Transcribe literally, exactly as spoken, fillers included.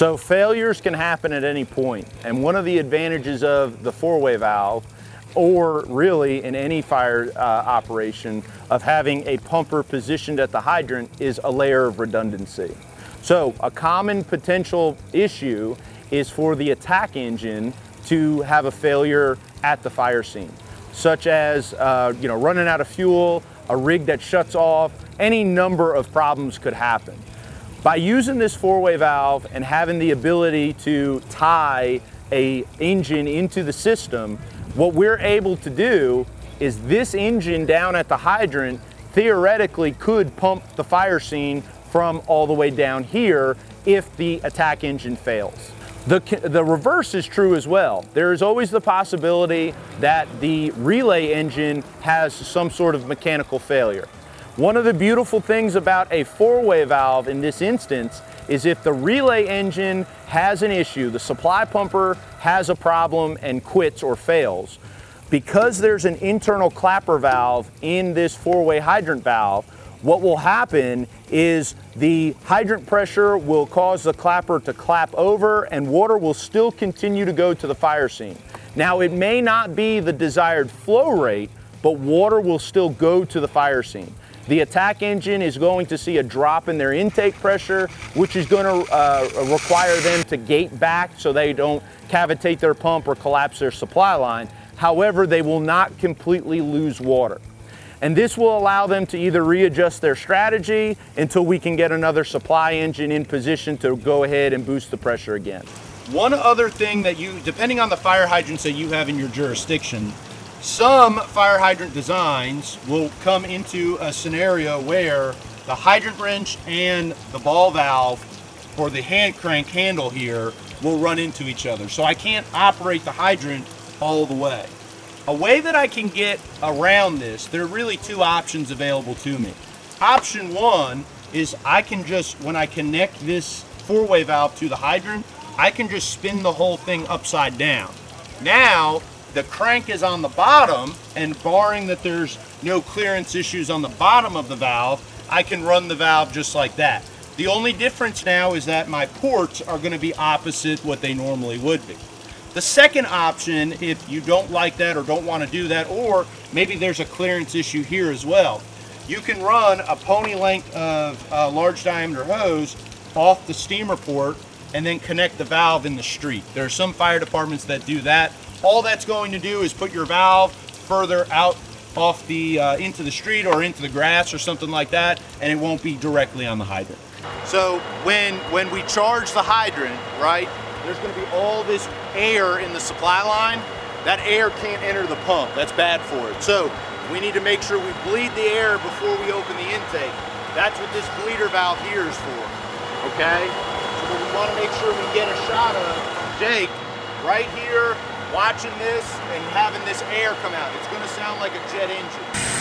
So failures can happen at any point, and one of the advantages of the four-way valve, or really in any fire uh, operation, of having a pumper positioned at the hydrant is a layer of redundancy. So a common potential issue is for the attack engine to have a failure at the fire scene, such as uh, you know, running out of fuel, a rig that shuts off, any number of problems could happen. By using this four-way valve and having the ability to tie an engine into the system, what we're able to do is this engine down at the hydrant theoretically could pump the fire scene from all the way down here if the attack engine fails. The, the reverse is true as well. There is always the possibility that the relay engine has some sort of mechanical failure. One of the beautiful things about a four-way valve in this instance is if the relay engine has an issue, the supply pumper has a problem and quits or fails, because there's an internal clapper valve in this four-way hydrant valve, what will happen is the hydrant pressure will cause the clapper to clap over and water will still continue to go to the fire scene. Now, it may not be the desired flow rate, but water will still go to the fire scene. The attack engine is going to see a drop in their intake pressure, which is going to uh, require them to gate back so they don't cavitate their pump or collapse their supply line. However, they will not completely lose water. And this will allow them to either readjust their strategy until we can get another supply engine in position to go ahead and boost the pressure again. One other thing that you, depending on the fire hydrants that you have in your jurisdiction, some fire hydrant designs will come into a scenario where the hydrant wrench and the ball valve for the hand crank handle here will run into each other. So I can't operate the hydrant all the way. A way that I can get around this, there are really two options available to me. Option one is I can just, when I connect this four-way valve to the hydrant, I can just spin the whole thing upside down. Now, the crank is on the bottom, and barring that there's no clearance issues on the bottom of the valve, I can run the valve just like that. The only difference now is that my ports are going to be opposite what they normally would be. The second option, if you don't like that or don't want to do that, or maybe there's a clearance issue here as well, you can run a pony length of uh, large diameter hose off the steamer port and then connect the valve in the street. There are some fire departments that do that. All that's going to do is put your valve further out off the, uh, into the street or into the grass or something like that, and it won't be directly on the hydrant. So when, when we charge the hydrant, right, there's gonna be all this air in the supply line. That air can't enter the pump, that's bad for it. So we need to make sure we bleed the air before we open the intake. That's what this bleeder valve here is for, okay? So what we wanna make sure we get a shot of, Jake, right here, watching this and having this air come out. It's gonna sound like a jet engine.